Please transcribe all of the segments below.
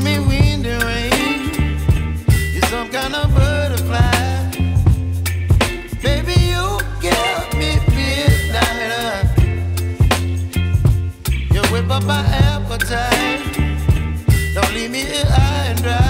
Give me wind and rain. You're some kind of butterfly. Baby, you give me midnight. You whip up my appetite. Don't leave me here high and dry.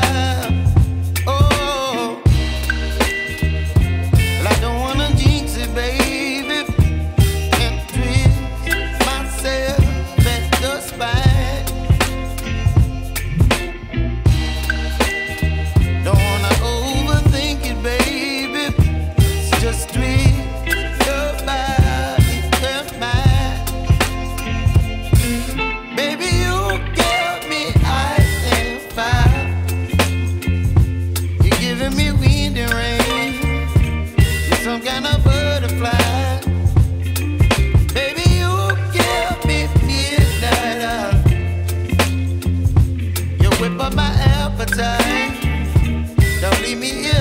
Don't leave me here.